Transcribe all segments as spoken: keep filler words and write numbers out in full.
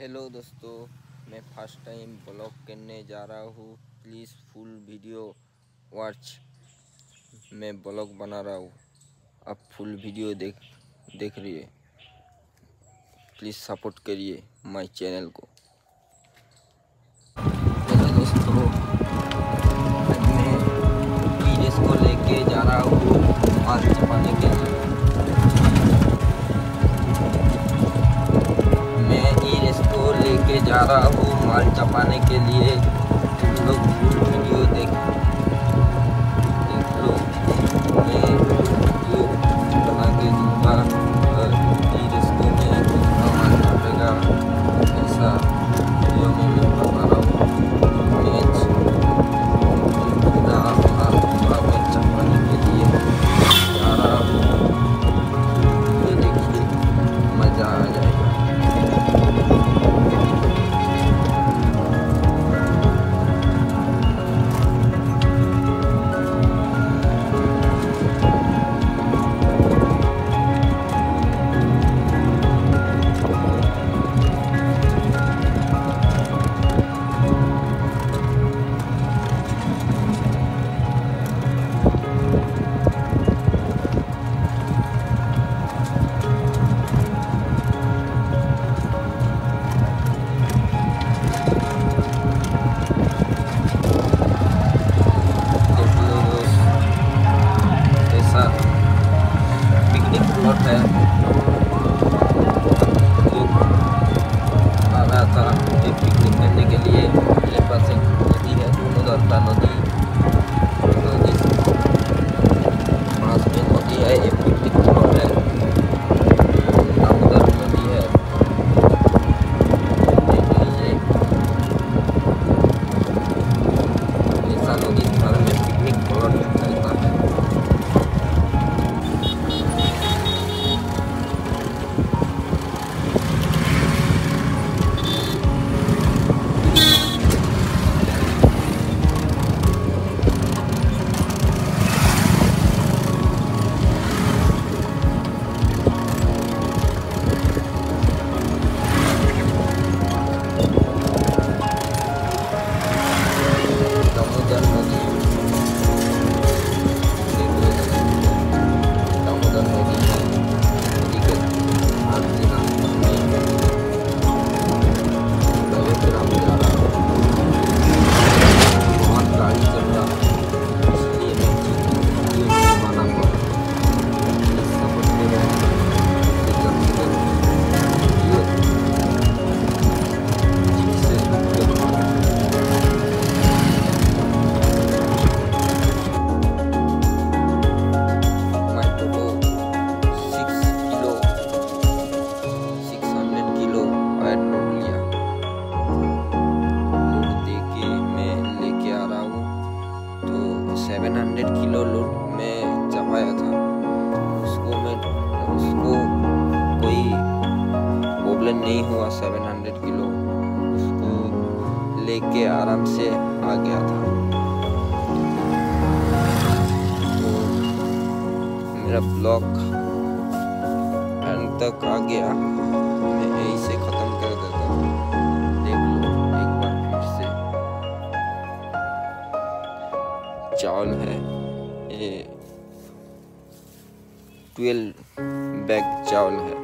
Hello दोस्तों, मैं first time blog करने जा रहा हूँ। प्लीज़ फुल वीडियो वॉच, मैं ब्लॉग बना रहा हूँ, आप फुल वीडियो देख देख रहिए। प्लीज़ सपोर्ट करिए माय चैनल को। हेलो दोस्तों, मैं वीडियोस को लेके जा रहा हूँ माल छपाने के लिए। जा रहा हूँ माल छपाने के लिए। तुम लोग फुल वीडियो देख देख लो। मैं वीडियो बना के दूंगा और धीरे से मैं माल छपेगा ऐसा वीडियो में मैं बता रहा हूँ। माल छपाने के लिए जा रहा हूँ। ये देखिए, मज़ा आ जाएगा। किलो लोड में जमाया था, उसको मैं उसको कोई प्रॉब्लम नहीं हुआ। सात सौ किलो उसको लेके आराम से आ गया था। तो मेरा ब्लॉग एंड तक आ गया, मैं यहीं से ख़त्म कर देता हूँ। चावल है, ये ट्वेल्व बैग चावल है।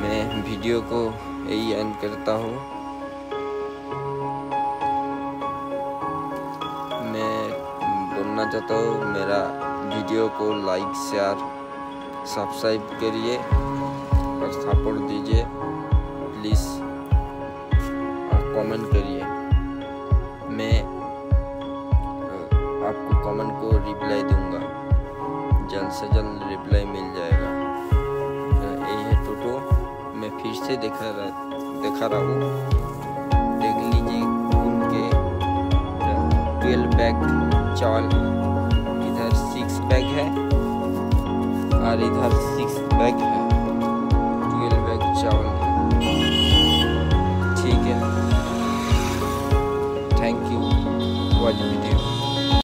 मैं वीडियो को यही एंड करता हूँ। मैं बोलना चाहता हूँ, मेरा वीडियो को लाइक शेयर सब्सक्राइब करिए और सपोर्ट दीजिए। प्लीज़ कमेंट करिए, मैं आपको कमेंट को रिप्लाई दूंगा, जल्द से जल्द रिप्लाई मिल जाएगा। यही है टोटो, मैं फिर से देखा रहा देखा रहा हूँ। देख लीजिए उनके ट्वेल्व पैक चावल, इधर सिक्स पैक है और इधर सिक्स पैक है। ट्वेल्व पैक चावल है, ठीक है। Thank you for watching the video.